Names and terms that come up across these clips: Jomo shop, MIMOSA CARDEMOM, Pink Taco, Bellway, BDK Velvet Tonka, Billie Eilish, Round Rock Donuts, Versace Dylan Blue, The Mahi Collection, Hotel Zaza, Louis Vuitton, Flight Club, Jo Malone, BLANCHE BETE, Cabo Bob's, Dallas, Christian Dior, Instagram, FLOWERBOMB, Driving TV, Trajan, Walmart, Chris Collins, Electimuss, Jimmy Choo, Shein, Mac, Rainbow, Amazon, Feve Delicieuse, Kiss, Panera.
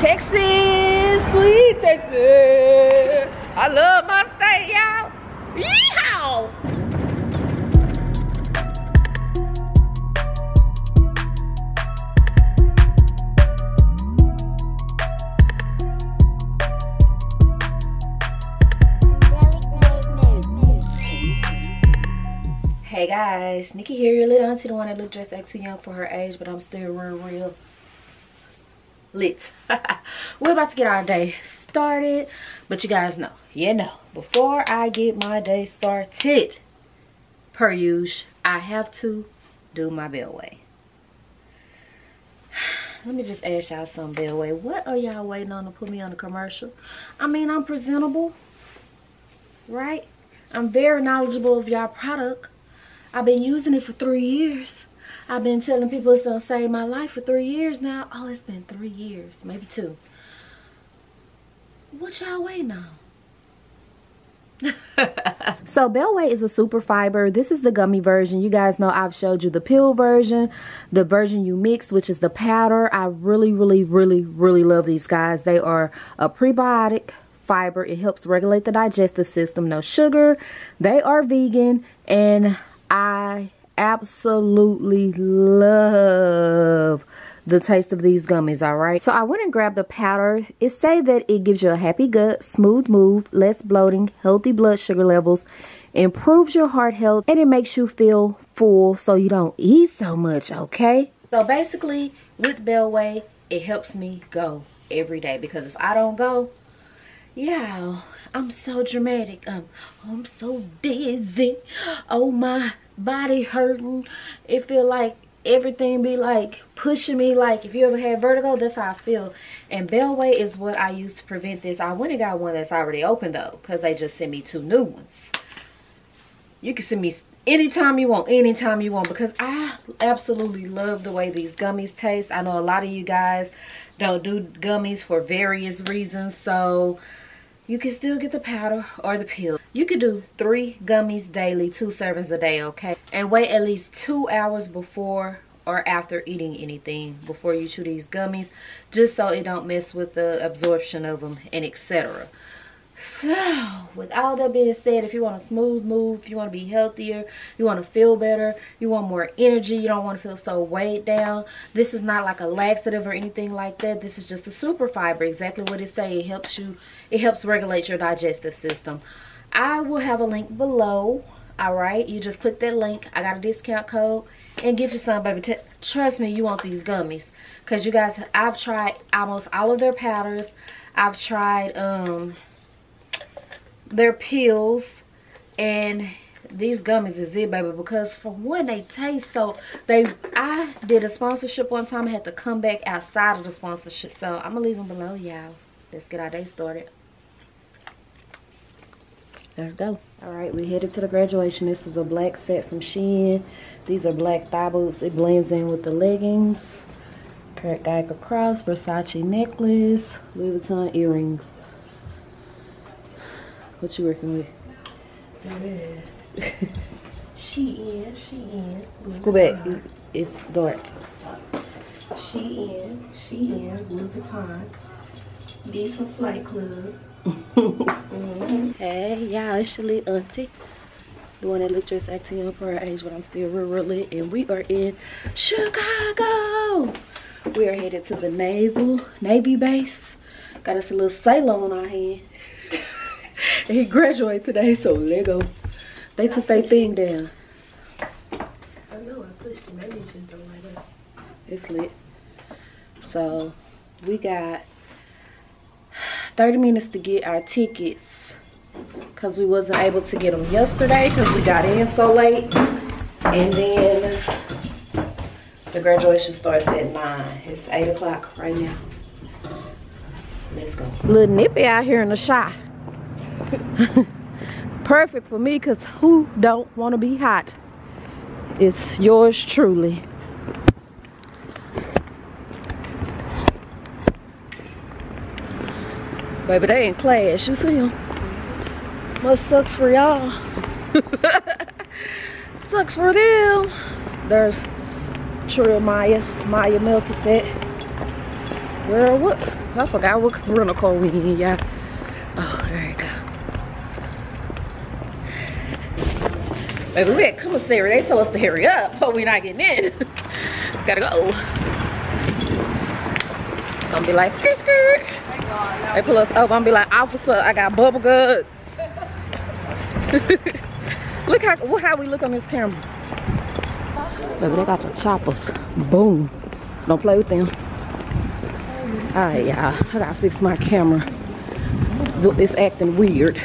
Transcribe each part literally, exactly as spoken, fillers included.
Texas, sweet Texas. I love my state, y'all. Yeehaw! Hey guys, Nikki here, your little auntie, the one that looked just act too young for her age, but I'm still real, real lit. We're about to get our day started, but you guys know, you know, before I get my day started, per usual, I have to do my Bellway. Let me just ask y'all some Bellway. What are y'all waiting on to put me on a commercial? I mean, I'm presentable, right? I'm very knowledgeable of y'all product. I've been using it for three years. I've been telling people it's gonna save my life for three years now. Oh, it's been three years, maybe two. What y'all waiting on? So Bellway is a super fiber. This is the gummy version. You guys know I've showed you the pill version, the version you mix, which is the powder. I really, really, really, really love these guys. They are a prebiotic fiber. It helps regulate the digestive system. No sugar. They are vegan and I absolutely love the taste of these gummies, all right? So I went and grabbed the powder. It say that it gives you a happy gut, smooth move, less bloating, healthy blood sugar levels, improves your heart health, and it makes you feel full so you don't eat so much, okay? So basically, with Bellway, it helps me go every day because if I don't go, yeah, I'm so dramatic. Um, I'm so dizzy. Oh, my body hurting. It feel like everything be like pushing me. Like if you ever had vertigo, that's how I feel. And Bellway is what I use to prevent this. I went and got one that's already open though, because they just sent me two new ones. You can send me anytime you want, anytime you want, because I absolutely love the way these gummies taste. I know a lot of you guys don't do gummies for various reasons, so you can still get the powder or the pill. You could do three gummies daily, two servings a day, okay? And wait at least two hours before or after eating anything before you chew these gummies, just so it don't mess with the absorption of them and et cetera. So, with all that being said, if you want a smooth move, if you want to be healthier, you want to feel better, you want more energy, you don't want to feel so weighed down, this is not like a laxative or anything like that. This is just a super fiber, exactly what it say. It helps you, it helps regulate your digestive system. I will have a link below, all right? You just click that link. I got a discount code and get you some, baby. T trust me, you want these gummies because you guys, I've tried almost all of their powders. I've tried, um... their pills, and these gummies is it, baby, because for one, they taste so they I did a sponsorship one time. I had to come back outside of the sponsorship, so I'm gonna leave them below, y'all. Let's get our day started. There we go. All right, we headed to the graduation. This is a black set from Shein. These are black thigh boots. It blends in with the leggings. Kurt Geiger cross, Versace necklace, Louis Vuitton earrings. What you working with? Yeah. She in, she in. Let's go back. It's, it's dark. She in, she in. Louis Vuitton. These from Flight Club. Mm-hmm. Hey, y'all, it's your little auntie. The one that looked just acting young for her age, but I'm still real, real lit. And we are in Chicago. We are headed to the naval Navy base. Got us a little sailor on our hand. And he graduated today, so Lego. They took their thing down. I know, I pushed it. Maybe it just don't light up. It's lit. So, we got thirty minutes to get our tickets. Because we wasn't able to get them yesterday because we got in so late. And then the graduation starts at nine. It's eight o'clock right now. Let's go. Little nippy out here in the shop. Perfect for me, because who don't want to be hot? It's yours truly. Baby, they in class. You see them? Must sucks for y'all. Sucks for them. There's Trill Maya. Maya melted that. Girl, what? I forgot what rental car we need, y'all. Oh, there you go. Baby, we had commissary. They told us to hurry up, but we not getting in. Gotta go. I'm gonna be like, skirt, skirt. They pull us over. I'm gonna be like, officer, I got bubble guts. Look how, how we look on this camera. Baby, they got the choppers. Boom. Don't play with them. Alright, y'all. I gotta fix my camera. It's, do, it's acting weird.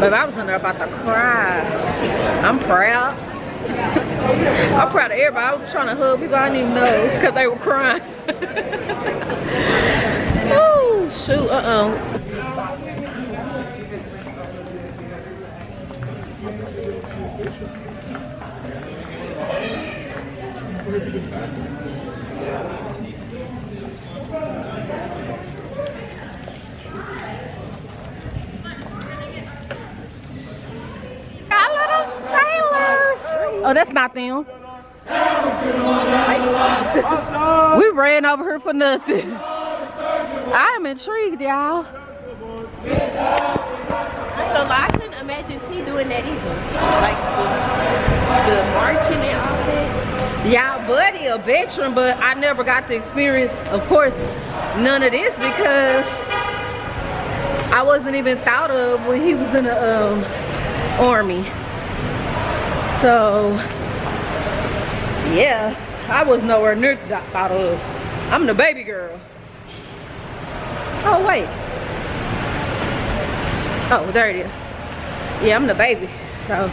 But I was in there about to cry. I'm proud. I'm proud of everybody. I was trying to hug people I didn't even know because they were crying. Oh, shoot, uh-oh. Oh, that's not them. We ran over her for nothing. I'm intrigued, y'all. So I couldn't imagine T doing that either. Like the, the marching and all that. Y'all buddy a veteran, but I never got to experience, of course, none of this because I wasn't even thought of when he was in the um, army. So yeah, I was nowhere near thought of. I'm the baby girl. Oh wait. Oh, there it is. Yeah, I'm the baby, so.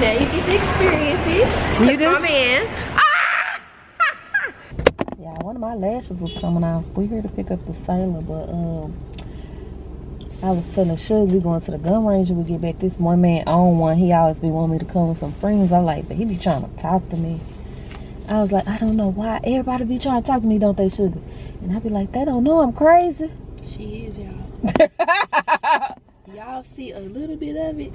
Now you get to experience it. You do? My man. Ah! Yeah, one of my lashes was coming off. We here to pick up the Sailor, but um, I was telling Suge we going to the gun range and we get back. This one man on one, he always be wanting me to come with some friends. I'm like, but he be trying to talk to me. I was like, I don't know why everybody be trying to talk to me, don't they, Suge? And I be like, they don't know I'm crazy. She is, y'all. Y'all see a little bit of it.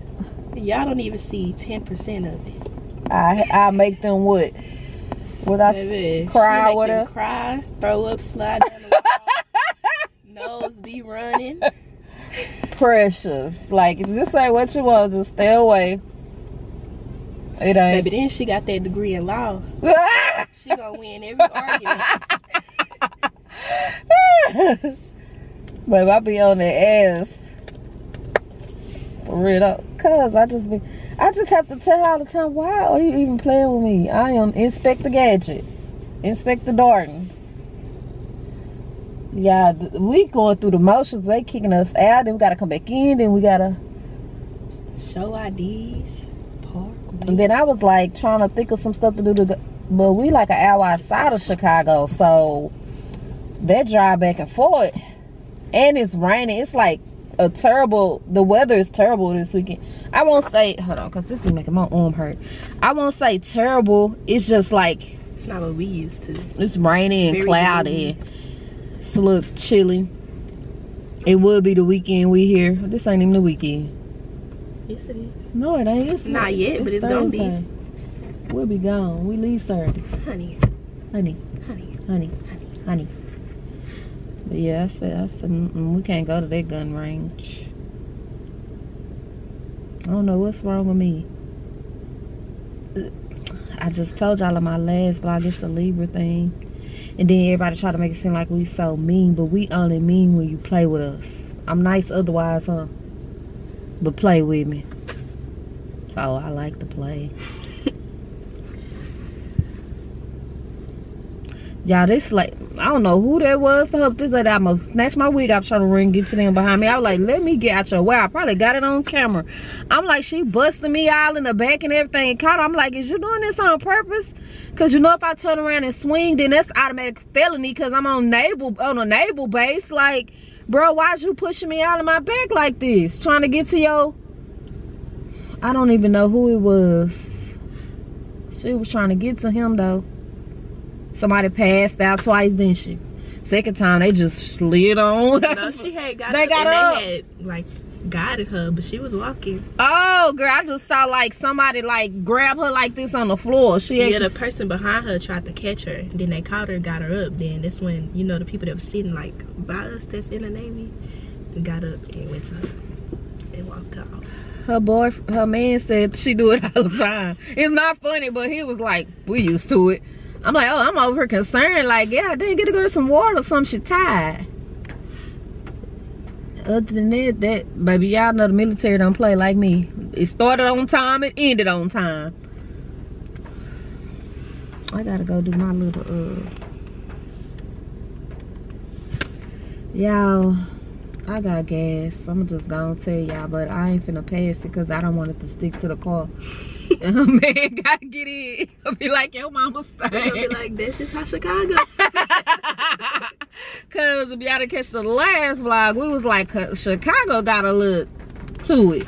Y'all don't even see ten percent of it. I I make them what? Would I Baby, cry with her? Cry, throw up, slide down the wall, nose be running. Pressure. Like, if this ain't what you want, just stay away. It ain't. Baby, then she got that degree in law. She gonna win every argument. But I be on their ass for real up, cause I just be, I just have to tell her all the time, why are you even playing with me? I am Inspector Gadget, Inspector Darden. Yeah, we going through the motions. They kicking us out, then we gotta come back in, then we gotta show I Ds, park. And then I was like trying to think of some stuff to do, to, but we like an hour outside of Chicago, so that drive back and forth. And it's raining. It's like a terrible, the weather is terrible this weekend. I won't say, hold on, because this be making my arm hurt. I won't say terrible. It's just like. It's not what we used to. It's rainy and cloudy. It's a little chilly. It would be the weekend we here. This ain't even the weekend. Yes, it is. No, it ain't. It's not yet, it's but it's going to be. We'll be gone. We leave Saturday. Honey. Honey. Honey. Honey. Honey. Honey. But yeah, I said, I said, mm-mm, we can't go to that gun range. I don't know what's wrong with me. I just told y'all in my last vlog, it's a Libra thing. And then everybody try to make it seem like we so mean, but we only mean when you play with us. I'm nice otherwise, huh? But play with me. Oh, I like to play. Y'all, this like, I don't know who that was to help this lady. I almost snatched my wig out trying to run, get to them behind me. I was like, let me get out your way. I probably got it on camera. I'm like, she busted me all in the back and everything and caught her. I'm like, is you doing this on purpose? Because you know if I turn around and swing, then that's automatic felony because I'm on naval, on a naval base. Like, bro, why's you pushing me out of my back like this? Trying to get to your... I don't even know who it was. She was trying to get to him, though. Somebody passed out twice, didn't she? Second time, they just slid on. No, she had got they up got and up. They had, like, guided her, but she was walking. Oh, girl, I just saw, like, somebody, like, grab her like this on the floor. She Yeah, actually, the person behind her tried to catch her. Then they caught her, got her up. Then that's when, you know, the people that were sitting, like, by us that's in the Navy, got up and went to her and walked her off. Her boy, her man said she do it all the time. It's not funny, but he was like, we used to it. I'm like, oh, I'm over here concerned. Like, yeah, I didn't get to go to some water or something. She tired. Other than that, that, baby, y'all know the military don't play like me. It started on time. It ended on time. I got to go do my little, uh... y'all, I got gas. I'm just going to tell y'all, but I ain't finna pass it because I don't want it to stick to the car. And her man gotta get in. He'll be like, your mama's staying. He'll be like, that's just how Chicago. Cause if y'all didn't catch the last vlog, we was like, Chicago got a look to it.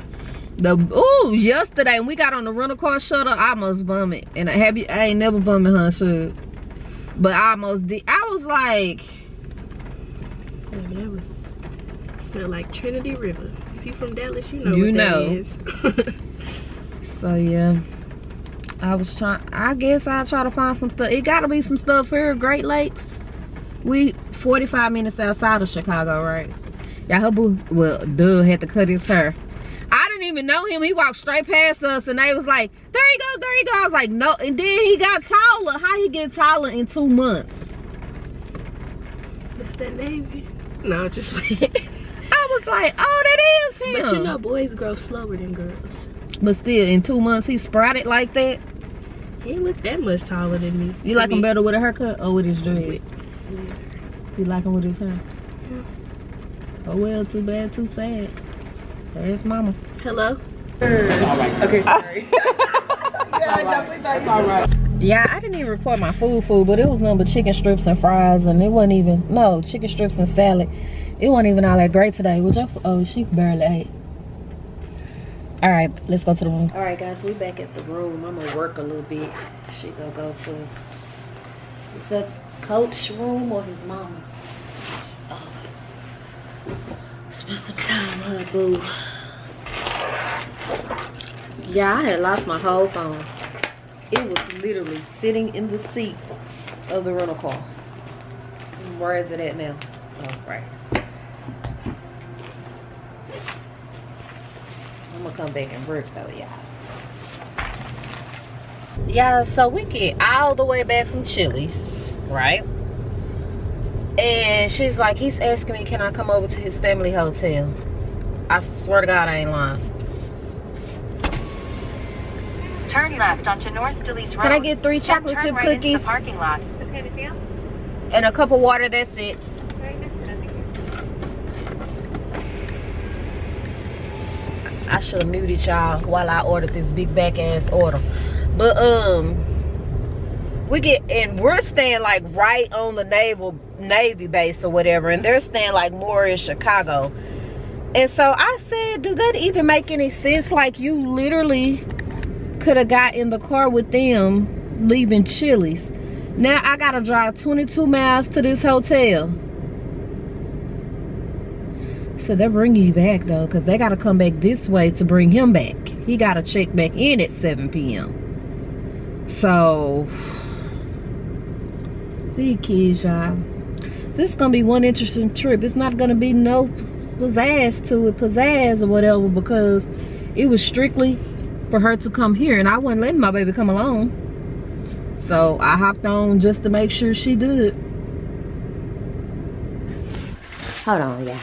The ooh, yesterday when we got on the rental car shuttle, I almost vomit. And I have you, I ain't never vomit, huh, Shug? But I almost did. I was like, that was smelled like Trinity River. If you from Dallas, you know you what know. That is. So yeah, I was trying, I guess I'll try to find some stuff. It gotta be some stuff here, Great Lakes. We forty-five minutes outside of Chicago, right? Yeah, her boo, well, duh, had to cut his hair. I didn't even know him. He walked straight past us, and they was like, there he goes, there he goes. I was like, no. And then he got taller. How he get taller in two months? That's that navy. No, just I was like, oh, that is him. But you know, boys grow slower than girls. But still, in two months, he sprouted like that. He didn't look that much taller than me. You like me. Him better with a haircut or with his dread? With his hair. You like him with his hair? Yeah. Oh, well, too bad, too sad. There's mama. Hello? Right. Okay, sorry. yeah, right. I yeah, I didn't even report my food food, but it was nothing but chicken strips and fries, and it wasn't even, no, chicken strips and salad. It wasn't even all that great today, which I, oh, she barely ate. All right, let's go to the room. All right, guys, we back at the room. I'm gonna work a little bit. She gonna go to the coach room or his mama. Oh. Spend some time with her, boo. Yeah, I had lost my whole phone. It was literally sitting in the seat of the rental car. Where is it at now? Oh, right. I'm gonna come back and work though, y'all. Yeah, so we get all the way back from Chili's, right? And she's like, he's asking me, can I come over to his family hotel? I swear to God, I ain't lying. Turn left onto North Delice Road. Can I get three chocolate chip right cookies? The parking lot. Okay with you? And a cup of water, that's it. Very good, I, I should have muted y'all while I ordered this big back ass order. But, um, we get, and we're staying like right on the naval Navy base or whatever, and they're staying like more in Chicago. And so I said, do that even make any sense? Like, you literally could have got in the car with them leaving Chili's. Now I gotta drive twenty-two miles to this hotel. So they're bringing you back though, because they gotta come back this way to bring him back. He gotta check back in at seven p m So these kids, y'all, this is gonna be one interesting trip. It's not gonna be no pizzazz to it, pizzazz or whatever, because it was strictly for her to come here, and I wasn't letting my baby come along. So I hopped on just to make sure she did. Hold on, y'all.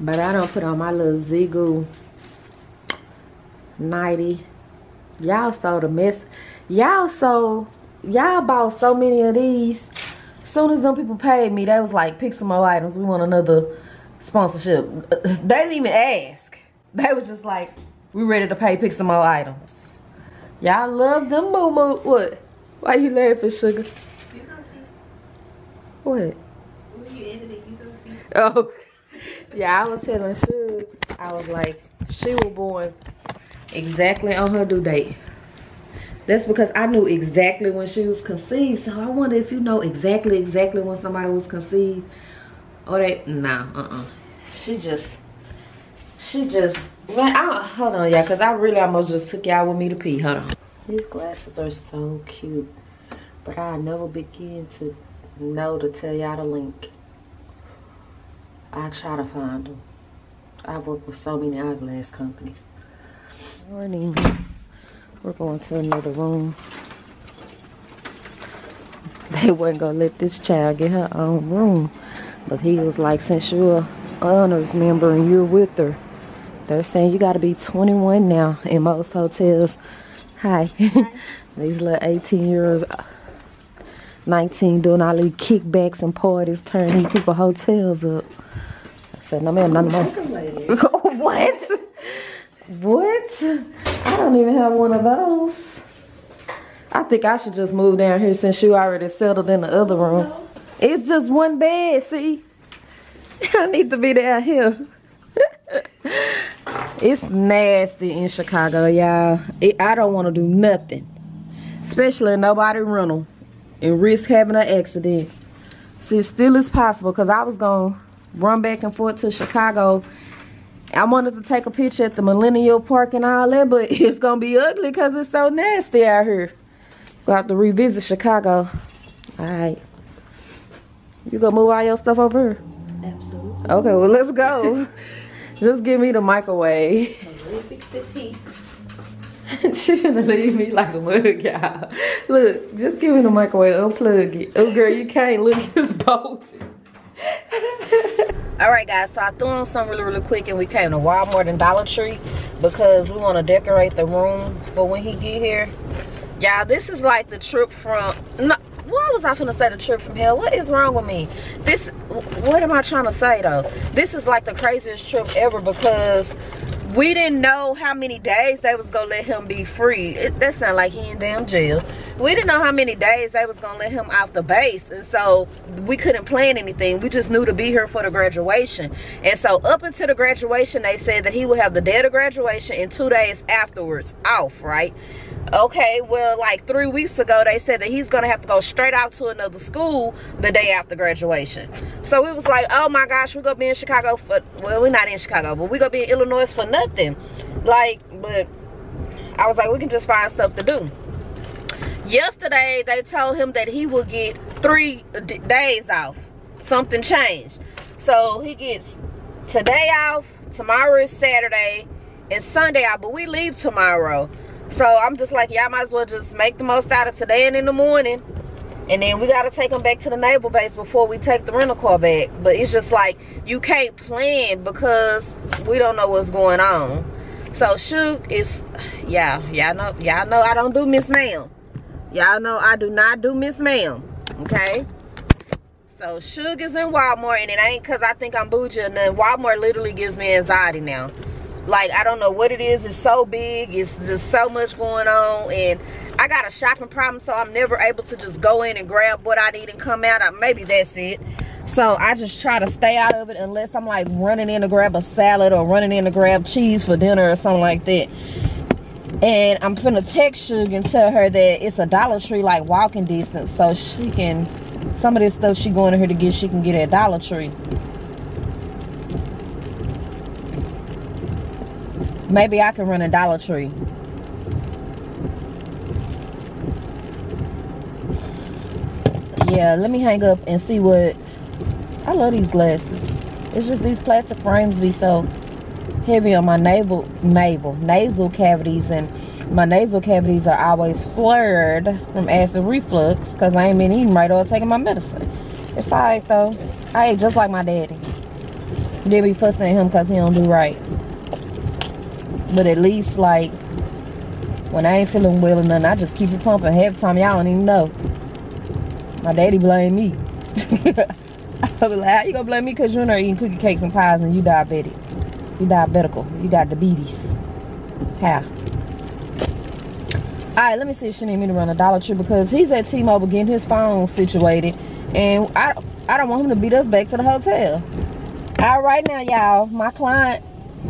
But I don't put on my little Zigoo nighty. Y'all sold a mess. Y'all sold, y'all bought so many of these. Soon as them people paid me, they was like, pick some more items. We want another sponsorship. They didn't even ask. They was just like, we ready to pay, pick some more items. Y'all love them moo-moo. What? Why you laughing, sugar? You gonna see. What? When you edit it, you gonna see. Oh. Yeah, I was telling Sugar, I was like, she was born exactly on her due date. That's because I knew exactly when she was conceived. So I wonder if you know exactly, exactly when somebody was conceived. Or they, nah, uh-uh. She just, she just, man, I, hold on, y'all, because I really almost just took y'all with me to pee. Hold on. These glasses are so cute. But I never begin to know to tell y'all the link. I try to find them. I've worked with so many eyeglass companies. Morning. We're going to another room. They weren't going to let this child get her own room. But he was like, since you're an honors member and you're with her, they're saying you got to be twenty-one now in most hotels. Hi. Hi. These little eighteen-year-olds, nineteen, doing all these kickbacks and parties, turning people hotels up. I said, no, ma'am, not no more. What? What? I don't even have one of those. I think I should just move down here since you already settled in the other room. No. It's just one bed, see? I need to be down here. It's nasty in Chicago, y'all. I don't want to do nothing. Especially nobody rental. And risk having an accident. See, it still is possible, because I was going to run back and forth to Chicago. I wanted to take a picture at the Millennial Park and all that, but it's going to be ugly because it's so nasty out here. We'll have to revisit Chicago. Alright. You gonna move all your stuff over here? Absolutely. Okay, well let's go. Just give me the microwave. Really fix this heat. She gonna leave me like a mug, y'all. Look, just give me the microwave, unplug it. Oh girl, you can't. Look, it's bolted. Alright guys, so I threw on something really really quick and we came to Walmart and Dollar Tree because we want to decorate the room for when he get here. Y'all, this is like the trip from, no, why was I finna say the trip from hell? What is wrong with me? This, what am I trying to say though? This is like the craziest trip ever because we didn't know how many days they was gonna let him be free. It, that sound like he in damn jail. We didn't know how many days they was gonna let him off the base. And so we couldn't plan anything. We just knew to be here for the graduation. And so up until the graduation, they said that he would have the day of graduation and two days afterwards off, right? Okay, well, like three weeks ago, they said that he's gonna have to go straight out to another school the day after graduation. So it was like, oh my gosh, we're gonna be in Chicago for, well, we're not in Chicago, but we're gonna be in Illinois for nothing. Like, but I was like, we can just find stuff to do. Yesterday, they told him that he will get three d days off. Something changed. So he gets today off, tomorrow is Saturday, and Sunday out, but we leave tomorrow. So I'm just like, y'all might as well just make the most out of today and in the morning. And then we got to take them back to the naval base before we take the rental car back. But it's just like, you can't plan because we don't know what's going on. So shoot, it's, yeah, y'all know, y'all know I don't do Miss Ma'am. Y'all know I do not do Miss Ma'am, okay? So Suge is in Walmart, and it ain't because I think I'm bougie or nothing. Walmart literally gives me anxiety now. Like, I don't know what it is. It's so big. It's just so much going on. And I got a shopping problem, so I'm never able to just go in and grab what I need and come out. I, maybe that's it. So I just try to stay out of it unless I'm, like, running in to grab a salad or running in to grab cheese for dinner or something like that. And I'm finna text Suge and tell her that it's a Dollar Tree, like, walking distance. So she can, some of this stuff she going to her to get, she can get at Dollar Tree. Maybe I can run a Dollar Tree. Yeah, let me hang up and see what... I love these glasses. It's just these plastic frames be so heavy on my navel, navel, nasal cavities. And my nasal cavities are always flared from acid reflux because I ain't been eating right or taking my medicine. It's all right, though. I ate just like my daddy. They be fussing at him because he don't do right. But at least, like, when I ain't feeling well or nothing, I just keep it pumping. Half the time, y'all don't even know. My daddy blame me. I be like, how you gonna blame me? Because you're not eating cookie cakes and pies and you diabetic. You diabetical. You got diabetes. How? All right, let me see if she need me to run a Dollar Tree because he's at T-Mobile getting his phone situated. And I, I don't want him to beat us back to the hotel. All right now, y'all, my client...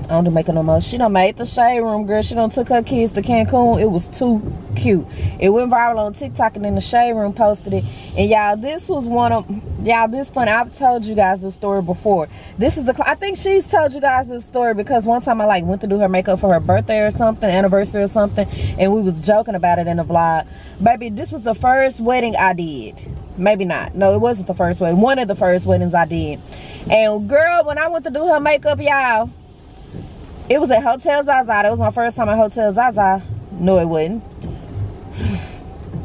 I don't do making no more. She done made the shade room, girl. She done took her kids to Cancun. It was too cute. It went viral on TikTok and then the shade room posted it. And y'all, this was one of, y'all, this funny. I've told you guys this story before. This is the, I think she's told you guys this story because one time I like went to do her makeup for her birthday or something, anniversary or something. And we was joking about it in the vlog. Baby, this was the first wedding I did. Maybe not. No, it wasn't the first wedding. One of the first weddings I did. And girl, when I went to do her makeup, y'all, it was at Hotel Zaza. That was my first time at Hotel Zaza. No, it wasn't.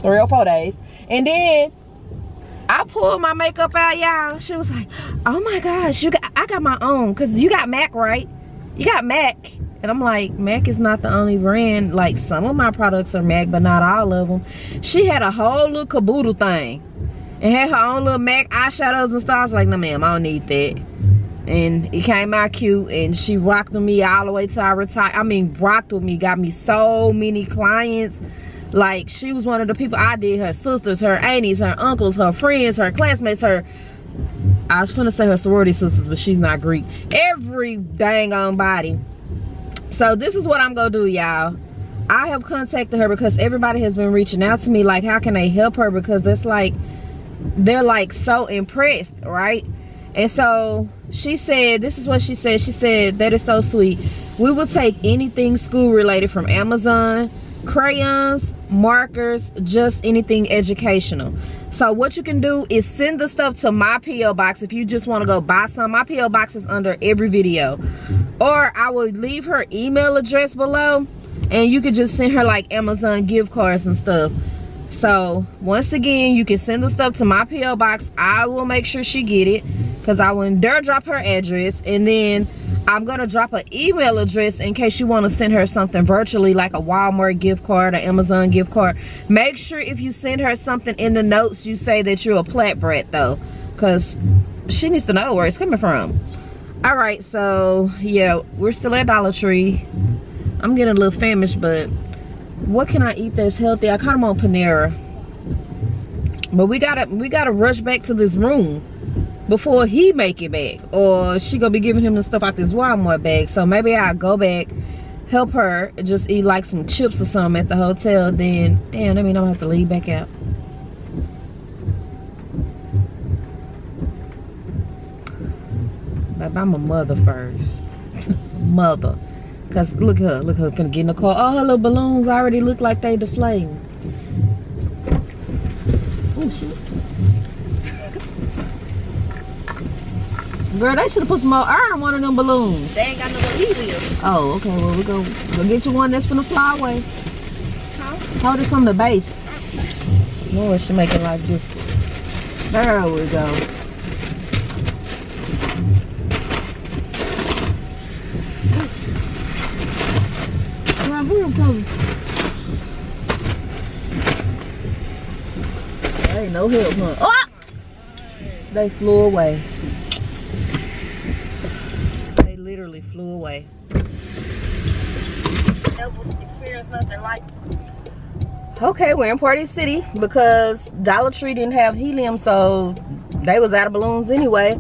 Three or four days. And then I pulled my makeup out, y'all. She was like, oh my gosh, you got, I got my own. Because you got Mac, right? You got Mac. And I'm like, Mac is not the only brand. Like, some of my products are Mac, but not all of them. She had a whole little caboodle thing. And had her own little Mac eyeshadows and stuff. I was like, no, ma'am, I don't need that. And it came out cute, and she rocked with me all the way till I retired. I mean, rocked with me, got me so many clients. Like, she was one of the people I did, her sisters, her aunties, her uncles, her friends, her classmates, her, I was gonna say her sorority sisters, but she's not Greek. Every dang on body. So this is what I'm gonna do, y'all. I have contacted her because everybody has been reaching out to me, like, how can they help her? Because it's like, they're like so impressed, right? And so she said, this is what she said. She said, that is so sweet. We will take anything school related from Amazon crayons, markers, just anything educational. So what you can do is send the stuff to my P O box if you just want to go buy some. My P O box is under every video. Or I will leave her email address below and you can just send her like Amazon gift cards and stuff. So once again, you can send the stuff to my P O box. I will make sure she get it because I wouldn't dare drop her address. And then I'm gonna drop an email address in case you want to send her something virtually, like a Walmart gift card or Amazon gift card. Make sure if you send her something in the notes, you say that you're a Platt Brat though, because she needs to know where it's coming from. All right, so yeah, we're still at Dollar Tree. I'm getting a little famished, but what can I eat that's healthy? I kind of want Panera, but we gotta we gotta rush back to this room before he make it back, or she gonna be giving him the stuff out this Walmart bag. So maybe I'll go back, help her, just eat like some chips or something at the hotel. Then damn, that mean I'm gonna have to leave back out. But I'm a mother first. Mother. Cause look at her, look at her finna get in the car. Oh, her little balloons already look like they deflating. Oh shit. Girl, they should have put some more air in one of them balloons. They ain't got no helium. Oh, okay, well we go go get you one that's from the fly away. Huh? Hold it from the base. Lord, she make it like this. There we go. There ain't no help, huh? Oh! They flew away. They literally flew away. Never experienced nothing like it. Okay, we're in Party City because Dollar Tree didn't have helium, so they was out of balloons anyway.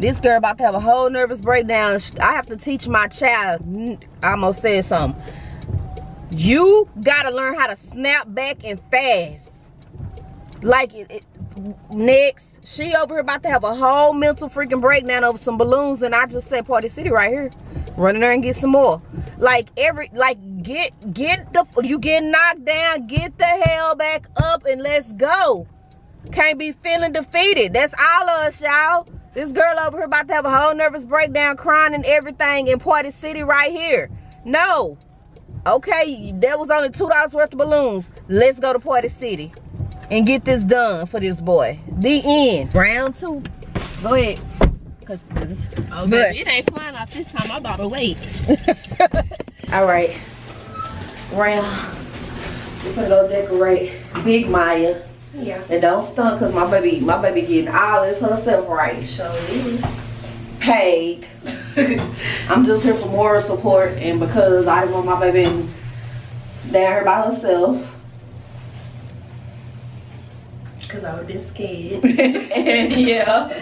This girl about to have a whole nervous breakdown. I have to teach my child. I almost said something. You gotta learn how to snap back and fast. Like it, it, next, she over here about to have a whole mental freaking breakdown over some balloons, and I just said Party City right here, running there and get some more. Like every, like get get the you get knocked down, get the hell back up and let's go. Can't be feeling defeated. That's all of us, y'all. This girl over here about to have a whole nervous breakdown, crying and everything in Party City right here. No. Okay, that was only two dollars worth of balloons. Let's go to Party City and get this done for this boy. The end. Round two. Go ahead. Cause oh, baby, it ain't flying off this time. I gotta wait. All right. Round. We're gonna go decorate Big Maya. Yeah. And don't stunt, cause my baby, my baby getting all this herself right. Show this. Paid. I'm just here for moral support, and because I didn't want my baby down here by herself. Because I would have been scared. And yeah.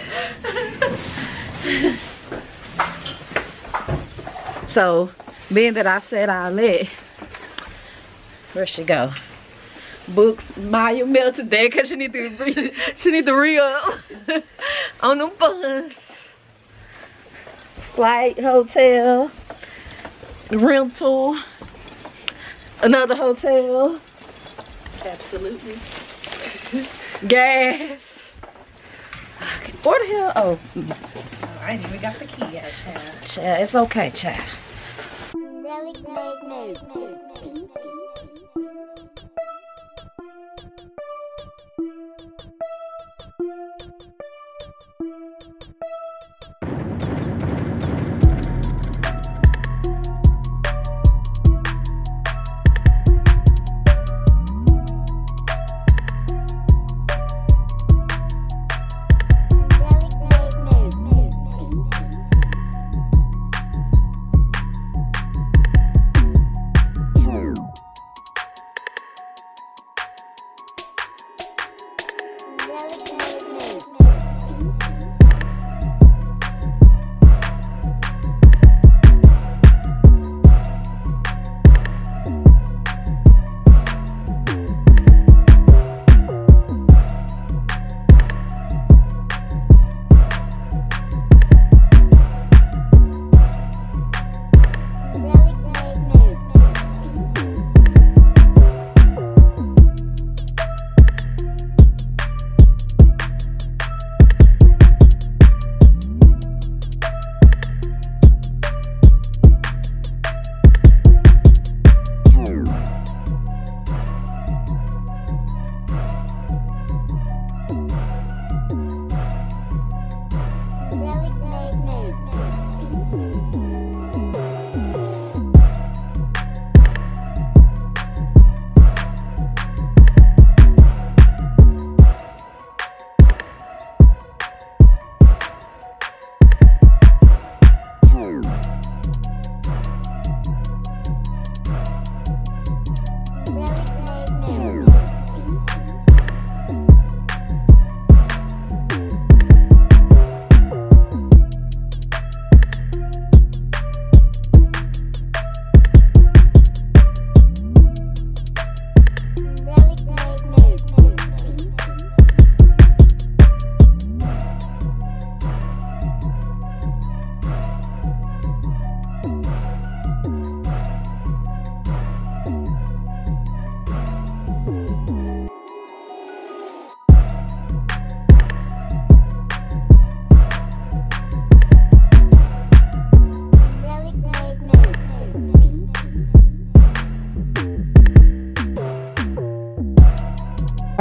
So, being that I said I let, where'd she go? Book Maya mail today because she need to re she need to re-up on them funds. Flight, hotel, rental, another hotel. Absolutely. Gas. Okay. Where the hell? Oh. All right, we got the key out, child. Child, it's okay, child. Really made me.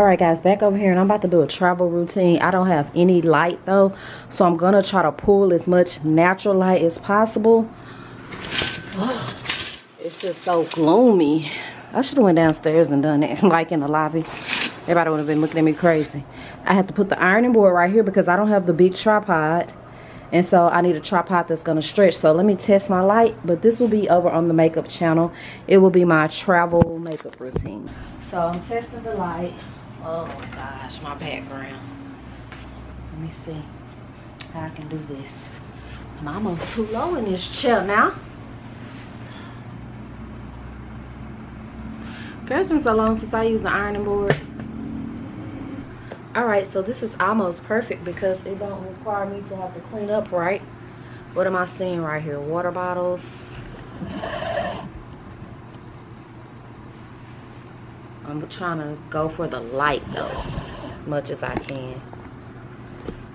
Alright guys, back over here, and I'm about to do a travel routine. I don't have any light though, so I'm gonna try to pull as much natural light as possible. Oh, it's just so gloomy. I should have went downstairs and done it, like in the lobby. Everybody would have been looking at me crazy. I have to put the ironing board right here because I don't have the big tripod. And so I need a tripod that's going to stretch. So let me test my light. But this will be over on the makeup channel. It will be my travel makeup routine. So I'm testing the light. Oh my gosh, my background. Let me see how I can do this. I'm almost too low in this chair now. Girl, it's been so long since I used the ironing board. Alright, so this is almost perfect because it don't require me to have to clean up, right? What am I seeing right here? Water bottles. I'm trying to go for the light though, as much as I can.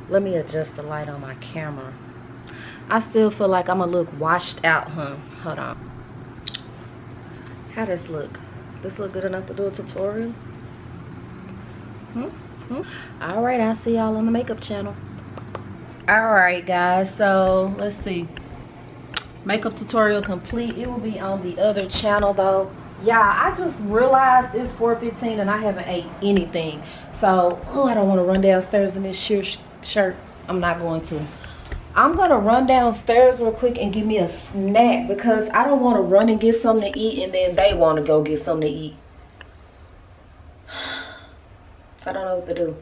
Let me adjust the light on my camera. I still feel like I'm gonna look washed out, huh? Hold on. How does this look? This look good enough to do a tutorial? Hmm? All right, I'll see y'all on the makeup channel. All right guys, so let's see, makeup tutorial complete. It will be on the other channel though. Yeah, I just realized it's four fifteen and I haven't ate anything, so oh, I don't want to run downstairs in this sheer sh shirt. I'm not going to. I'm gonna run downstairs real quick and give me a snack because I don't want to run and get something to eat and then they want to go get something to eat. I don't know what to do.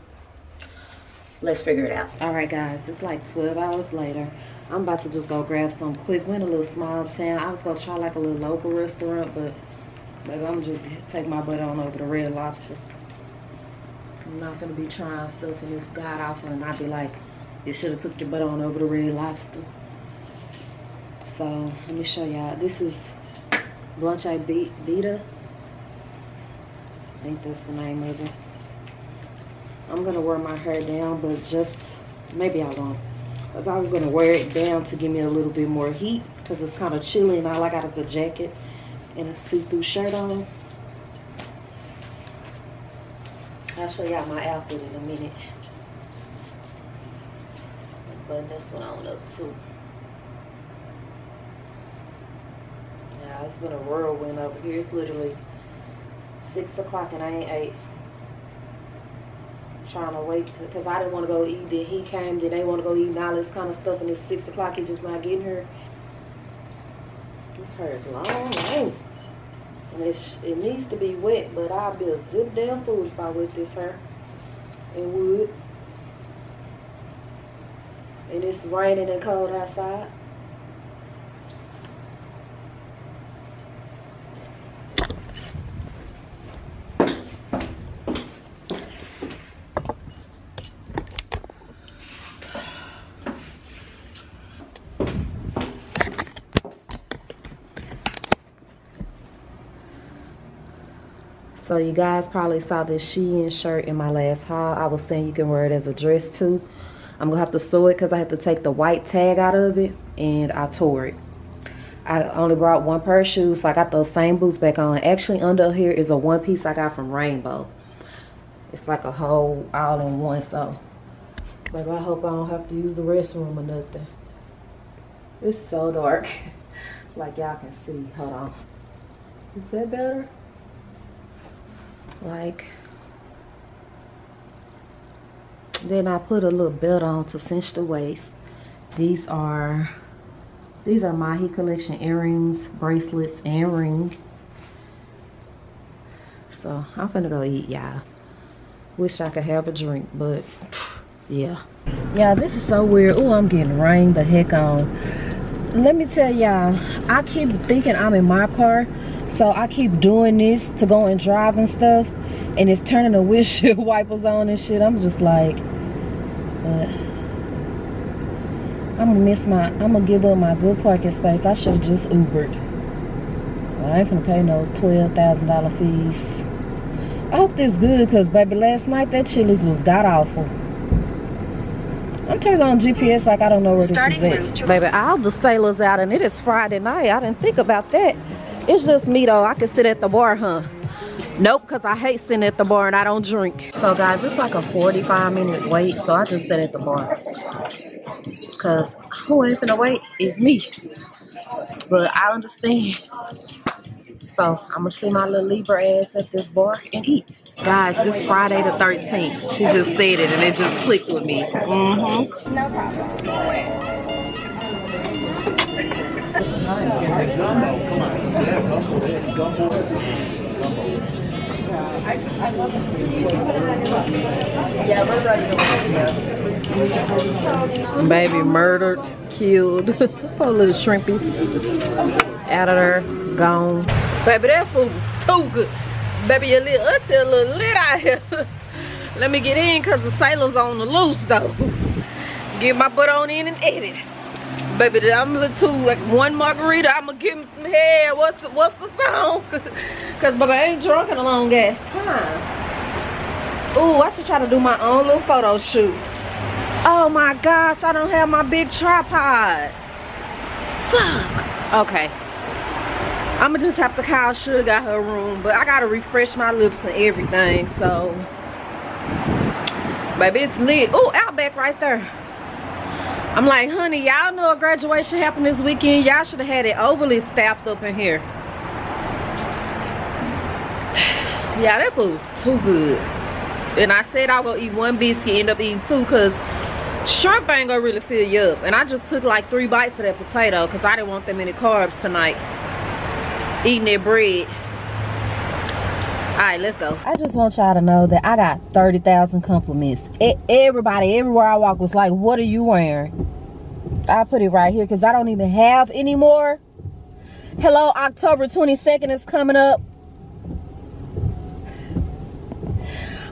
Let's figure it out. All right guys, it's like twelve hours later. I'm about to just go grab some quick. We're in a little small town. I was gonna try like a little local restaurant, but maybe I'm just take my butt on over to Red Lobster. I'm not gonna be trying stuff in this god awful and I'd be like, you should have took your butt on over to Red Lobster. So let me show y'all. This is Blanche Vita. I think that's the name of it. I'm gonna wear my hair down, but just maybe I won't, because I was gonna wear it down to give me a little bit more heat because it's kind of chilly and all I got is a jacket and a see-through shirt on. I'll show y'all my outfit in a minute, but that's what I'm up to. Yeah, it's been a whirlwind over here. It's literally six o'clock and I ain't ate. Trying to wait to, because I didn't want to go eat. Then he came, then they want to go eat and all this kind of stuff, and it's six o'clock, he's just not getting her. This hair is long, long. And it's, it needs to be wet, but I'll be a zip down fool if I wet this hair. It would. And it's raining and cold outside. So you guys probably saw this Shein shirt in my last haul. I was saying you can wear it as a dress too. I'm gonna have to sew it because I had to take the white tag out of it and I tore it. I only brought one pair of shoes, so I got those same boots back on. Actually under here is a one piece I got from Rainbow. It's like a whole all in one, so. But I hope I don't have to use the restroom or nothing. It's so dark. Like y'all can see, hold on. Is that better? Like, then I put a little belt on to cinch the waist. These are, these are Mahi Collection earrings, bracelets, and ring. So I'm finna go eat, y'all. Wish I could have a drink, but yeah. Yeah, this is so weird. Oh, I'm getting rained the heck on. Let me tell y'all, I keep thinking I'm in my car, so I keep doing this to go and drive and stuff, and it's turning the windshield wipers on and shit. I'm just like, but I'm gonna miss my, I'm gonna give up my good parking space. I should have just Ubered. Well, I ain't gonna pay no twelve thousand dollar fees. I hope this good, because baby, last night that Chili's was god awful. I'm turning on G P S like I don't know where this Starting is at. Baby, all the sailors out, and it is Friday night. I didn't think about that. It's just me though, I could sit at the bar, huh? Nope, because I hate sitting at the bar and I don't drink. So guys, it's like a forty-five minute wait, so I just sit at the bar. Because who ain't finna wait is me. But I understand. So I'm going to see my little Libra ass at this bar and eat. Guys, it's Friday the thirteenth. She just said it and it just clicked with me. Mm-hmm. No problem. Baby murdered, killed. Poor little shrimpies. Out of there, gone. Baby, that food is too good. Baby, your little auntie a little lit out here. Let me get in because the sailor's on the loose though. Get my butt on in and edit. Baby, I'm a little too, like one margarita, I'ma give him some head. What's the, what's the song? Because baby, I ain't drunk in a long ass time. Ooh, I should try to do my own little photo shoot. Oh my gosh, I don't have my big tripod. Fuck. Okay. I'ma just have to call Sugar out her room, but I gotta refresh my lips and everything, so. Baby, it's lit. Ooh, Outback right there. I'm like, honey, y'all know a graduation happened this weekend. Y'all should have had it overly staffed up in here. Yeah, that food's too good. And I said I'll go eat one biscuit, end up eating two, cause shrimp ain't gonna really fill you up. And I just took like three bites of that potato, cause I didn't want that many carbs tonight. Eating their bread. All right, let's go. I just want y'all to know that I got thirty thousand compliments. It, everybody, everywhere I walk was like, what are you wearing? I put it right here because I don't even have any more. Hello, October twenty-second is coming up.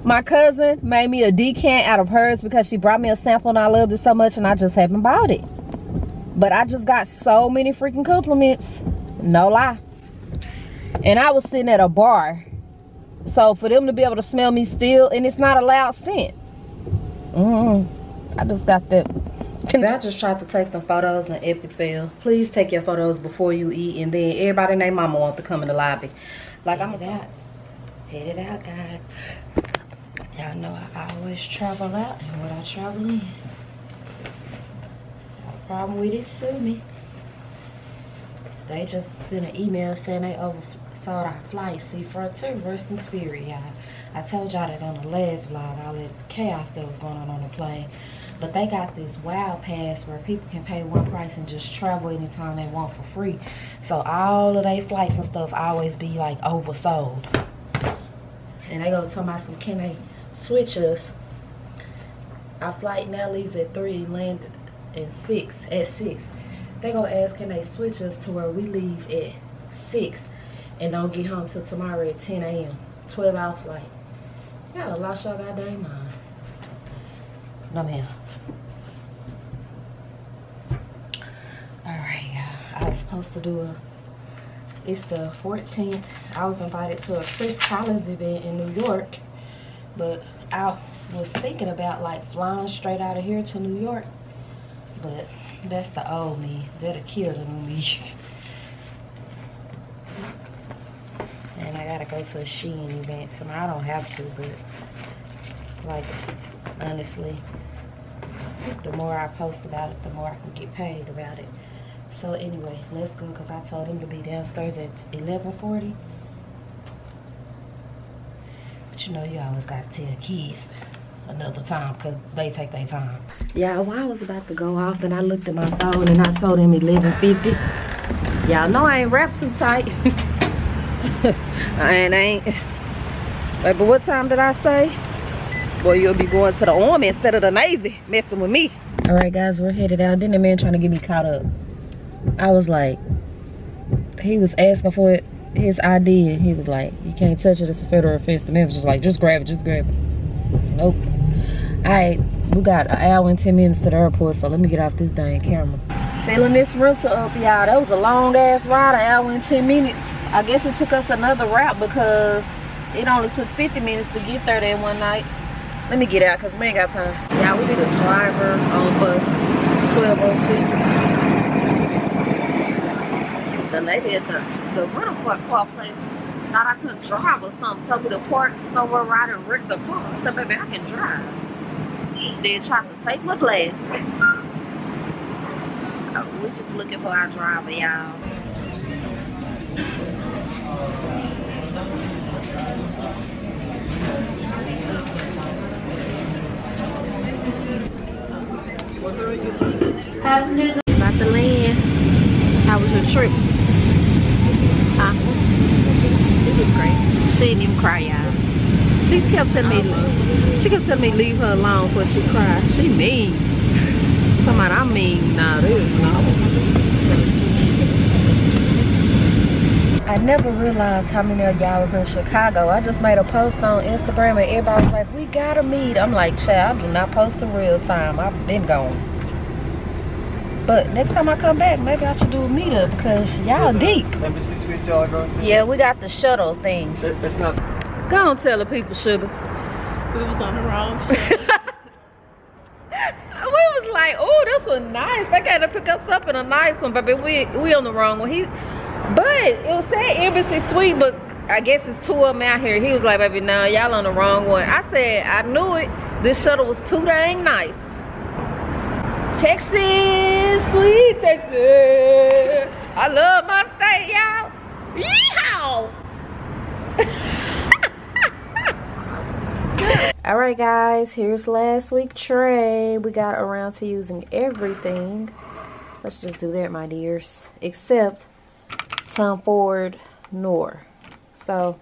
My cousin made me a decant out of hers because she brought me a sample and I loved it so much and I just haven't bought it. But I just got so many freaking compliments. No lie. And I was sitting at a bar, so for them to be able to smell me still, and it's not a loud scent. Mm-hmm. I just got that. I just tried to take some photos and epic fail. Please take your photos before you eat, and then everybody and their mama want to come in the lobby. Like I'm out, headed out, guys. Y'all know I always travel out, and when I travel in, no problem with it, sue me. They just sent an email saying they oversold our flight. See, Frontier, rest in spirit, y'all. I told y'all that on the last vlog, all the chaos that was going on on the plane. But they got this wild pass where people can pay one price and just travel anytime they want for free. So all of their flights and stuff always be like oversold. And they go talking about some, can they switch us? Our flight now leaves at three, land at six, at six. They gonna ask, can they switch us to where we leave at six and don't get home till tomorrow at ten A M twelve hour flight. Y'all lost y'all goddamn mind. No ma'am. Alright y'all, I was supposed to do a, it's the fourteenth. I was invited to a Chris Collins event in New York, but I was thinking about like flying straight out of here to New York, but that's the old me. That'll kill the new me. And I gotta go to a Shein event. So I don't have to, but like honestly, the more I post about it, the more I can get paid about it. So anyway, let's go because I told him to be downstairs at eleven forty. But you know, you always gotta tell kids another time because they take their time. Yeah, well, I was about to go off and I looked at my phone and I told him eleven fifty. Y'all know I ain't wrapped too tight. I ain't, I ain't. Wait, but what time did I say? Boy, you'll be going to the Army instead of the Navy, messing with me. All right, guys, we're headed out. Then the man trying to get me caught up. I was like, he was asking for it, his I D, and he was like, you can't touch it, it's a federal offense. The man was just like, just grab it, just grab it. Nope. All right, we got an hour and ten minutes to the airport, so let me get off this dang camera. Filling this rental up, y'all. That was a long ass ride, an hour and ten minutes. I guess it took us another route because it only took fifty minutes to get there that one night. Let me get out because we ain't got time. Y'all, we did a driver on bus twelve oh six. The lady at the the rental car place thought I couldn't drive or something. Told me to park somewhere where I didn't wreck the car. So baby, I can drive. Then tried to take my glasses. Oh, we just looking for our driver, y'all. Passengers about to land. How was your trip? Huh? It was great. She didn't even cry, y'all. She kept telling me, she kept telling me leave her alone before she cried. She mean. Somebody I mean, nah, there is no. I never realized how many of y'all was in Chicago. I just made a post on Instagram and everybody was like, we gotta meet. I'm like, child, I do not post in real time. I've been gone. But next time I come back, maybe I should do a meetup because y'all deep. Embassy Suites, y'all are going to? Yeah, we got the shuttle thing. It, it's not. Go on, tell the people, sugar. We was on the wrong shuttle. We was like, oh, this one nice. They gotta pick us up in a nice one, but we we on the wrong one. He, but it was said Embassy Suite, but I guess it's two of them out here. He was like, baby, nah, y'all on the wrong one. I said, I knew it. This shuttle was too dang nice. Texas, sweet Texas. I love my state, y'all. Yeehaw! Alright guys, here's last week's tray. We got around to using everything. Let's just do that, my dears. Except Tom Ford Noir. So,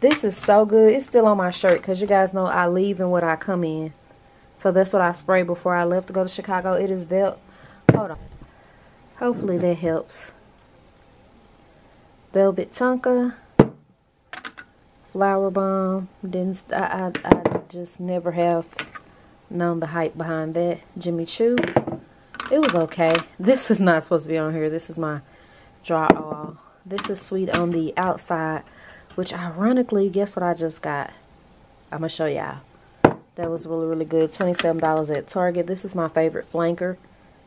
this is so good. It's still on my shirt because you guys know I leave in what I come in. So, that's what I sprayed before I left to go to Chicago. It is Vel... Hold on. Hopefully that helps. Velvet Tonka. Flowerbomb. Didn't... I... I, I just never have known the hype behind that. Jimmy Choo. It was okay. This is not supposed to be on here. This is my draw all. This is Sweet on the Outside, which ironically, guess what I just got? I'm going to show y'all. That was really, really good. twenty-seven dollars at Target. This is my favorite flanker.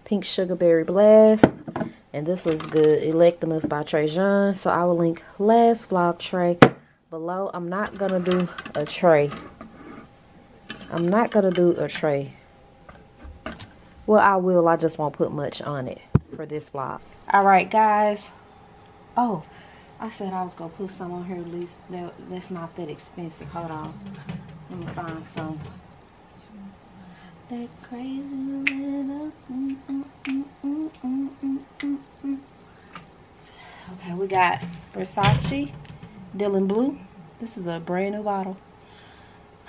Pink Sugar Berry Blast. And this was good. Electimuss by Trajan. So I will link last vlog tray below. I'm not going to do a tray. I'm not going to do a tray. Well, I will. I just won't put much on it for this vlog. All right, guys. Oh, I said I was going to put some on here at least. That, that's not that expensive. Hold on. Let me find some. That crazy little... Mm, mm, mm, mm, mm, mm, mm, mm. Okay, we got Versace Dylan Blue. This is a brand new bottle.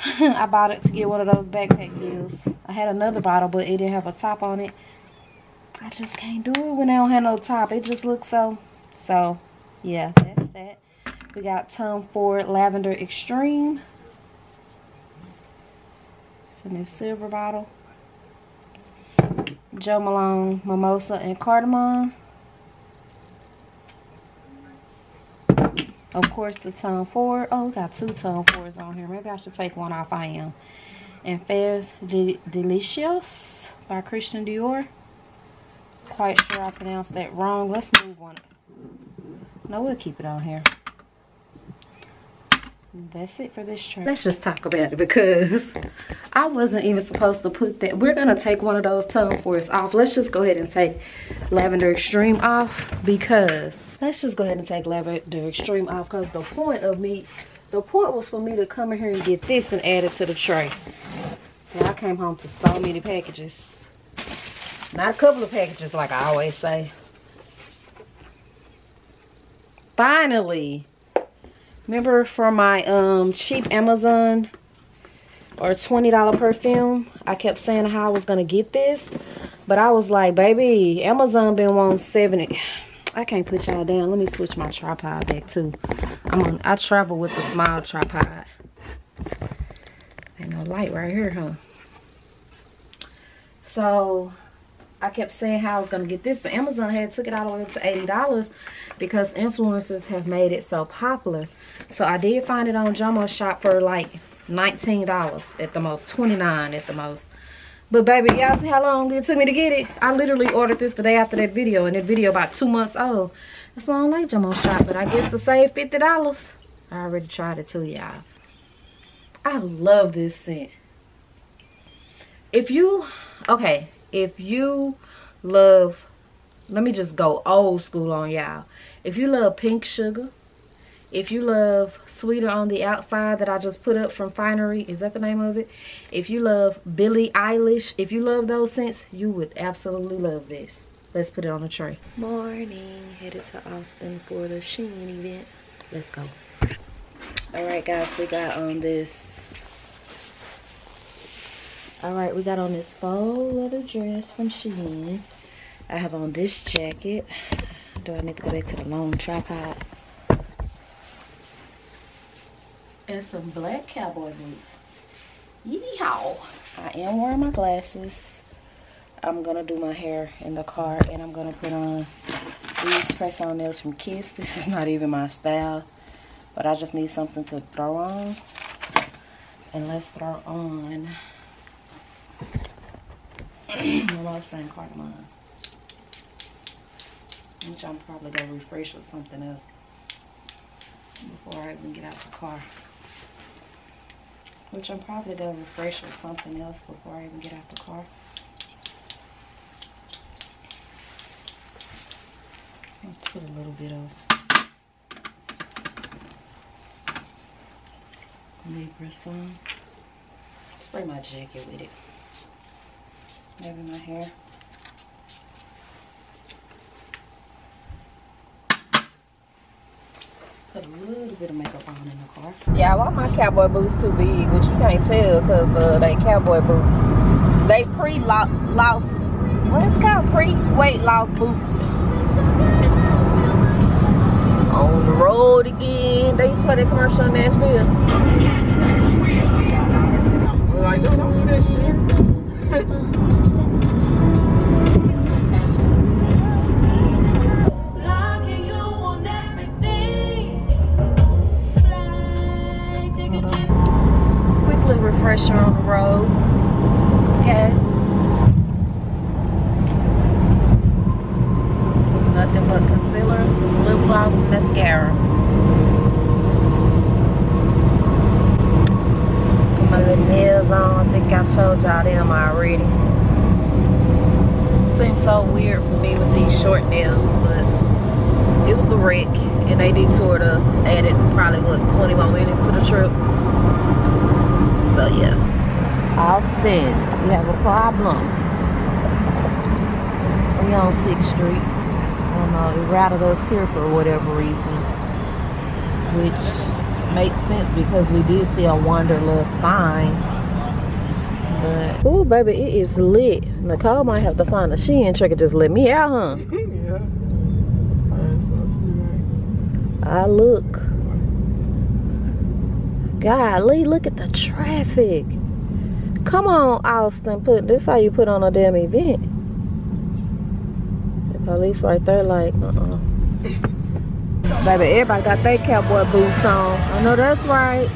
I bought it to get one of those backpack deals. I had another bottle, but it didn't have a top on it. I just can't do it when I don't have no top. It just looks so... So, yeah, that's that. We got Tom Ford Lavender Extreme. It's in this silver bottle. Jo Malone Mimosa and Cardemom. Of course, the Tom Ford. Oh, we got two Tom Fords on here. Maybe I should take one off. I am. And Feve Delicieuse by Christian Dior. Quite sure I pronounced that wrong. Let's move on. No, we'll keep it on here. That's it for this trip. Let's just talk about it because I wasn't even supposed to put that. We're going to take one of those Tom Fords off. Let's just go ahead and take Lavender Extreme off because... Let's just go ahead and take Lavender Extreme off because the point of me, the point was for me to come in here and get this and add it to the tray. Now I came home to so many packages. Not a couple of packages like I always say. Finally, remember from my um, cheap Amazon or twenty dollar perfume, I kept saying how I was going to get this. But I was like, baby, Amazon been wanting seventy. I can't put y'all down. Let me switch my tripod back too. I'm on. I travel with a small tripod. Ain't no light right here, huh? So I kept saying how I was gonna get this, but Amazon had took it all the way up to eighty dollars because influencers have made it so popular. So I did find it on Jomo Shop for like nineteen dollars at the most, twenty-nine at the most. But baby, y'all see how long it took me to get it? I literally ordered this the day after that video, and that video about two months old. That's why I don't like Jomo Shop, but I guess to save fifty dollars, I already tried it too, y'all. I love this scent. If you, okay, if you love, let me just go old school on y'all. If you love Pink Sugar, if you love Sweeter on the Outside that I just put up from Finery, is that the name of it? If you love Billie Eilish, if you love those scents, you would absolutely love this. Let's put it on the tray. Morning, headed to Austin for the Shein event. Let's go. All right, guys, we got on this. All right, we got on this faux leather dress from Shein. I have on this jacket. Do I need to go back to the long tripod? And some black cowboy boots. Yeehaw! I am wearing my glasses. I'm gonna do my hair in the car, and I'm gonna put on these press-on nails from Kiss. This is not even my style, but I just need something to throw on. And let's throw on Mimosa Cardemom, which I'm probably gonna refresh with something else before I even get out the car. Which I'm probably gonna refresh with something else before I even get out the car. Let's put a little bit of Libras on. Spray my jacket with it. Maybe my hair. Put a little bit of makeup on in the car. Yeah, I want my cowboy boots too big, which you can't tell because uh, they cowboy boots. They pre-lost, what is it called? Pre-weight loss boots. On the road again. They used to play that commercial in Nashville. Like, don't do that shit. Pressure on the road. Okay. Nothing but concealer, lip gloss, mascara. Put my little nails on. I think I showed y'all them already. Seems so weird for me with these short nails, but it was a wreck and they detoured us. Added probably what twenty more minutes to the trip. So yeah, Austin, we have a problem. We on sixth Street. I don't know, it routed us here for whatever reason, which makes sense because we did see a Wanderlust sign. But ooh, baby, it is lit. Nicole might have to find a Shein trick and just let me out, huh? Yeah. I look. Golly, look at the traffic. Come on, Austin. Put this how you put on a damn event. The police right there like, uh-uh. Baby, everybody got their cowboy boots on. I know that's right.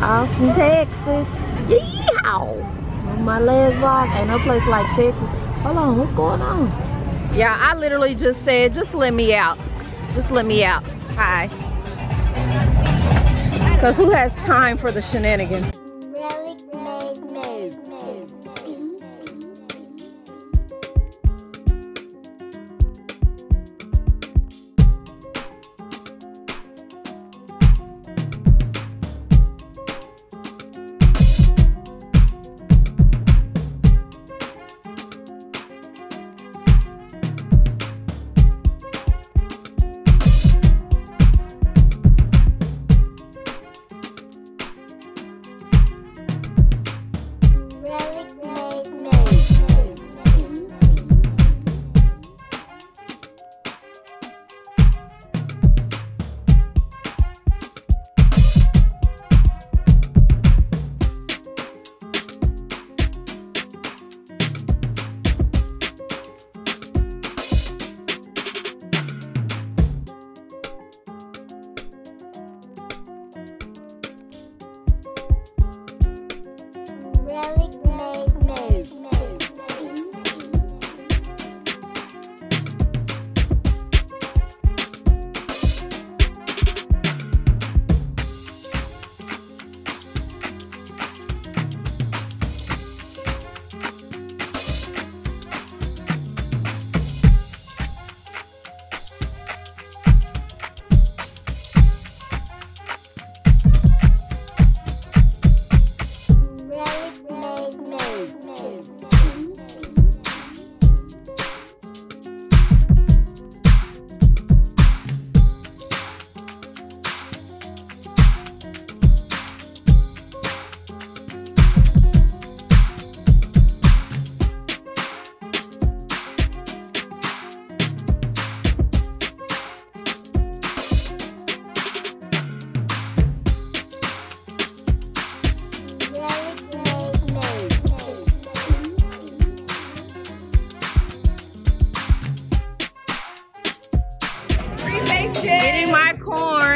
Austin, Texas. Yeehaw! My last vlog, ain't no place like Texas. Hold on, what's going on? Yeah, I literally just said, just let me out. Just let me out. Hi. Because who has time for the shenanigans?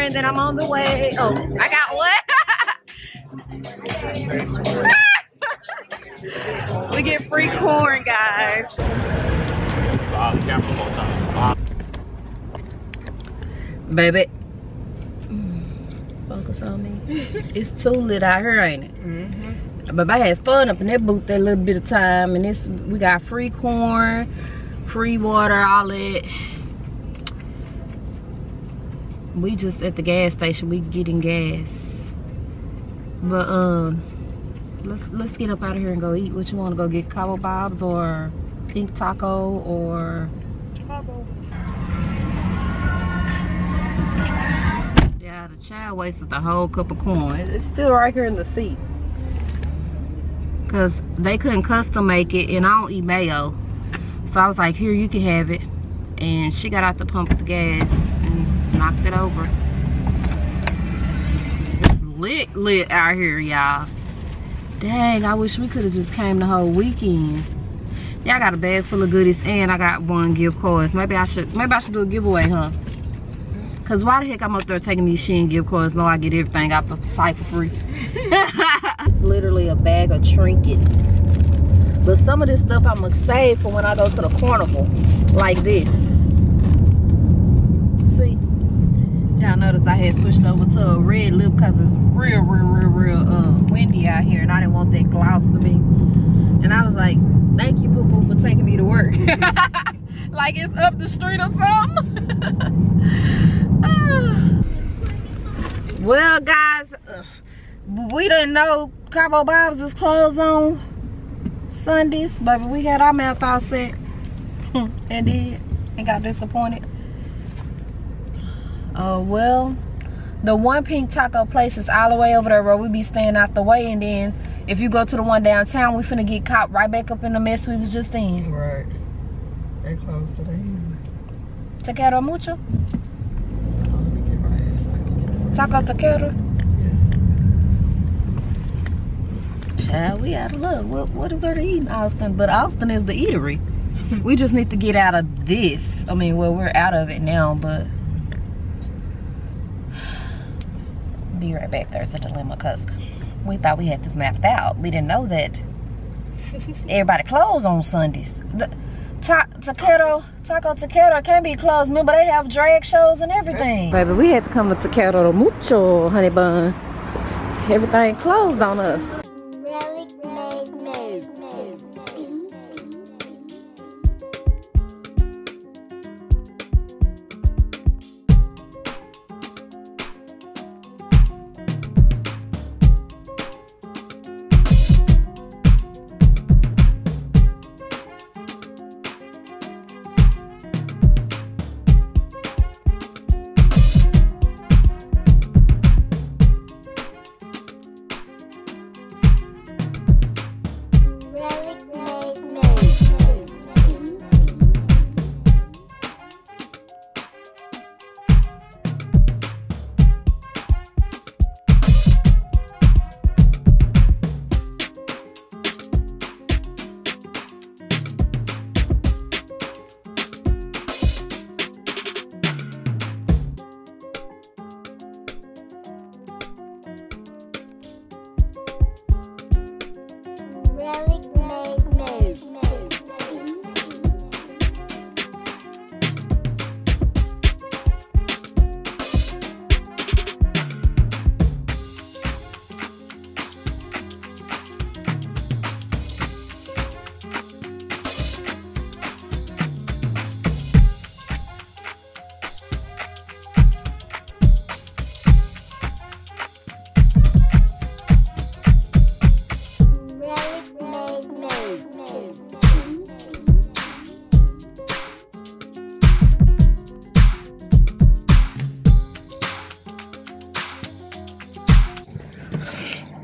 and then I'm on the way. Oh, I got what? We get free corn, guys. Baby, focus on me. It's too lit out here, ain't it? Mm-hmm. But I had fun up in that booth that little bit of time, and it's we got free corn, free water, all that. We just at the gas station, we getting gas. But um uh, let's let's get up out of here and go eat. What you wanna go get, Cabo Bob's or Pink Taco or Cabo? Yeah, the child wasted the whole cup of corn. It's still right here in the seat. Cause they couldn't custom make it, and I don't eat mayo. So I was like, here, you can have it. And she got out the pump with the gas and knocked it over. It's lit, lit out here, y'all. Dang, I wish we could have just came the whole weekend. Yeah, I got a bag full of goodies and I got one gift cards. Maybe I should, maybe I should do a giveaway, huh? Cause why the heck I'm up there taking these Shein gift cards? No, I get everything off the site for free. It's literally a bag of trinkets. But some of this stuff I'm gonna save for when I go to the carnival, like this. See, y'all notice I had switched over to a red lip because it's real, real, real, real uh, windy out here, and I didn't want that gloss to be. And I was like, thank you, Poo Poo, for taking me to work. Like it's up the street or something. uh. Well, guys, uh, we didn't know Cabo Bob's is closed on Sundays, baby. We had our mouth all set and did and got disappointed. Uh, well, the one Pink Taco place is all the way over there where we be staying out the way, and then if you go to the one downtown, we finna get caught right back up in the mess we was just in. Right. They closed today. Tacaro Mucho? Taco Tacaro? Child, we out of luck. What, what is there to eat in Austin? But Austin is the eatery. We just need to get out of this. I mean, well, we're out of it now, but be right back. There's a dilemma because we thought we had this mapped out. We didn't know that everybody closed on Sundays. The ta Taquero, Taco Taquero can be closed. Remember, they have drag shows and everything. Baby, we had to come to Taquero Mucho, honey bun. Everything closed on us.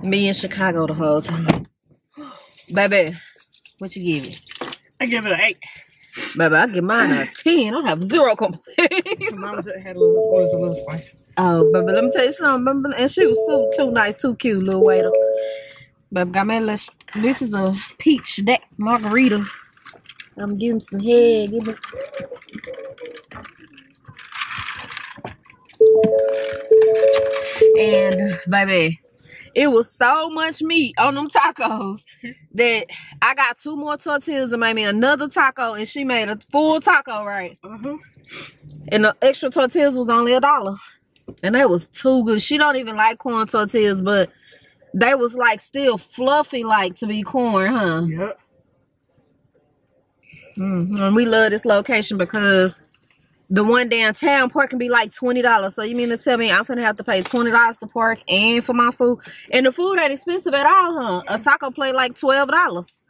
Me in Chicago the whole time. Baby, what you give it? I give it an eight. Baby, I give mine a ten. I don't have zero complaints. Mama just had a little poison, a little spice. Oh, baby, let me tell you something. Baby, and she was so, too nice, too cute, little waiter. Baby, got me a little, this is a peach deck margarita. I'm giving some head. Give me. And baby, it was so much meat on them tacos that I got two more tortillas and made me another taco, and she made a full taco, right? Mm-hmm. And the extra tortillas was only a dollar. And they was too good. She don't even like corn tortillas, but they was like still fluffy like to be corn, huh? Yep. Mm-hmm. And we love this location because the one downtown park can be like twenty dollars. So you mean to tell me I'm gonna have to pay twenty dollars to park and for my food? And the food ain't expensive at all, huh? A taco plate like twelve dollars.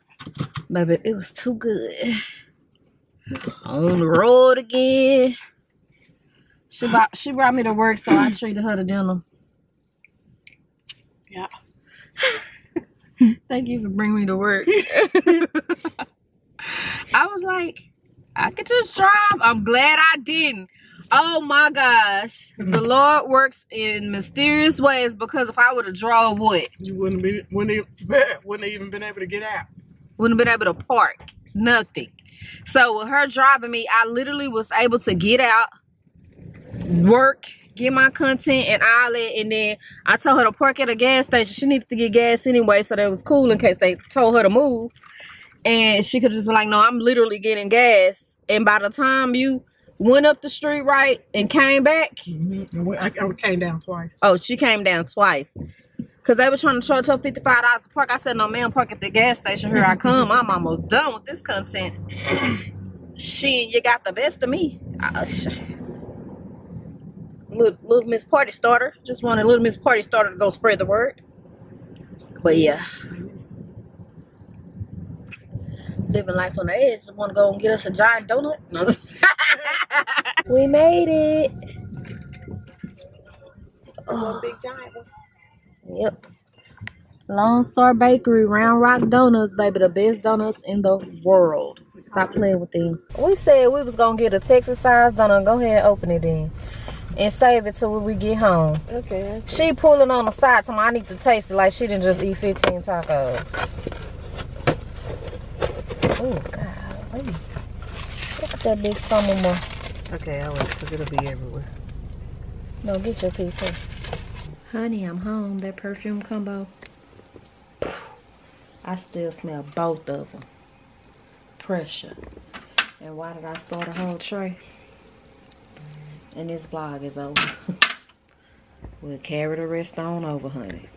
Baby, it was too good. On the road again. She brought, she brought me to work, so I treated her to dinner. Yeah. Thank you for bringing me to work. I was like, I could just drive. I'm glad I didn't. Oh my gosh. The Lord works in mysterious ways, because if I would have drove, what? You wouldn't be wouldn't have, wouldn't have even been able to get out. Wouldn't have been able to park. Nothing. So with her driving me, I literally was able to get out, work, get my content and all that, and then I told her to park at a gas station. She needed to get gas anyway, so that was cool in case they told her to move. And she could just be like, no, I'm literally getting gas. And by the time you went up the street, right, and came back. Mm-hmm. I, I came down twice. Oh, she came down twice. Because they were trying to charge her fifty-five dollars to park. I said, no, man, park at the gas station. Here I come. I'm almost done with this content. She, you got the best of me. Uh, little, little Miss Party Starter. Just wanted Little Miss Party Starter to go spread the word. But, yeah. Living life on the edge. Just want to go and get us a giant donut. No. We made it. One big giant one. Yep. Long Star Bakery, Round Rock Donuts, baby. The best donuts in the world. Stop playing with them. We said we was going to get a Texas size donut. Go ahead and open it in. And save it till we get home. Okay. She pulling on the side to me. I need to taste it like she didn't just eat fifteen tacos. Oh, God. Look at that big summer more. Okay, I will, because it'll be everywhere. No, get your piece here. Honey, I'm home. That perfume combo. I still smell both of them. Pressure. And why did I start a whole tray? And this vlog is over. We'll carry the rest on over, honey.